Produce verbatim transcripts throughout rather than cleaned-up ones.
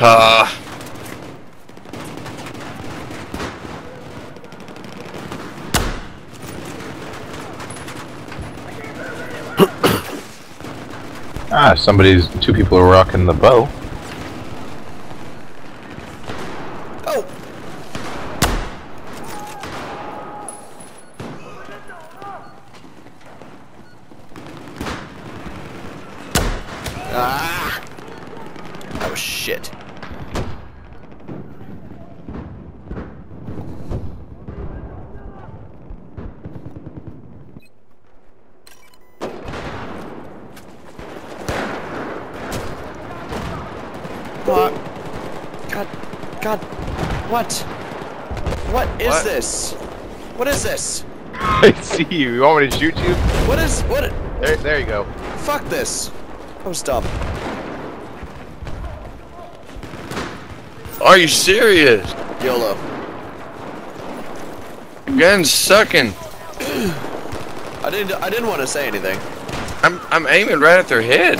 Uh, ah, somebody's, two people are rocking the bow. Ah! Oh shit. What? God. God. What? What is what? this? What is this? I see you. You want me to shoot you? What is. What? There, there you go. Fuck this. Stop. Are you serious? YOLO. Gun's sucking. I didn't I didn't want to say anything. I'm I'm aiming right at their head.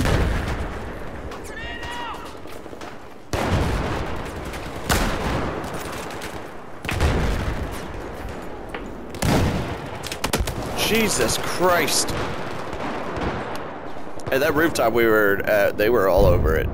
Jesus Christ. At that rooftop we were at, they were all over it.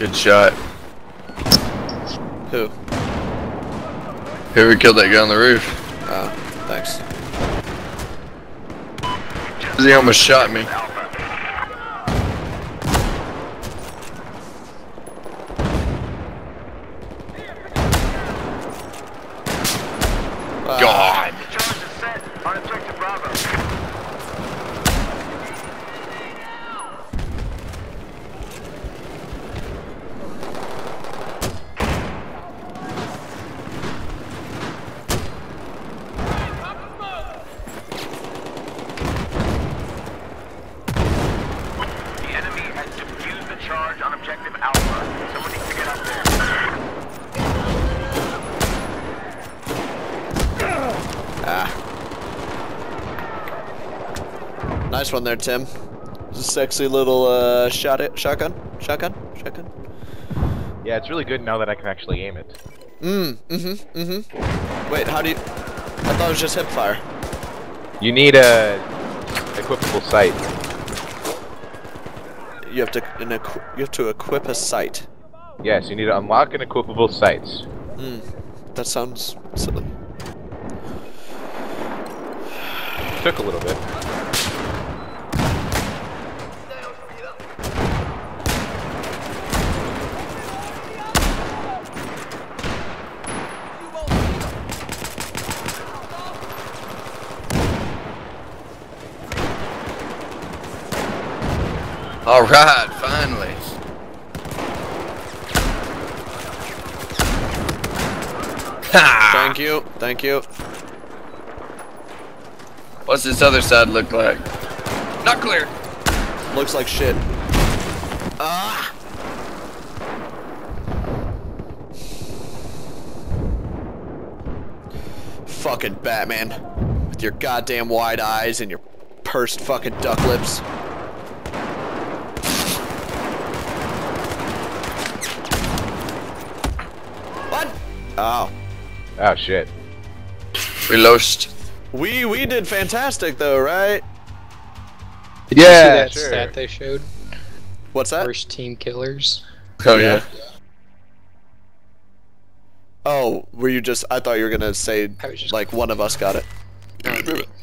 Good shot. Who? Whoever killed that guy on the roof. Oh, thanks. He almost shot me. Uh, God. Nice one there, Tim. Sexy little uh, shot it, shotgun, shotgun, shotgun. Yeah, it's really good now that I can actually aim it. Mm, mm-hmm, mm-hmm. Wait, how do you... I thought it was just hip fire. You need a equipable sight. You have to an equ you have to equip a sight. Yes, you need to unlock an equipable sight. Mm, that sounds silly. Took a little bit. All right, finally. Ha! Thank you, thank you. What's this other side look like? Not clear. Looks like shit. Ah! Fucking Batman, with your goddamn wide eyes and your pursed fucking duck lips. Oh. Oh shit. We lost. We we did fantastic though, right? Did yeah, you see that sure. stat they showed? What's that? First team killers. Oh yeah. yeah. Oh, were you just I thought you were gonna say like one of us got it.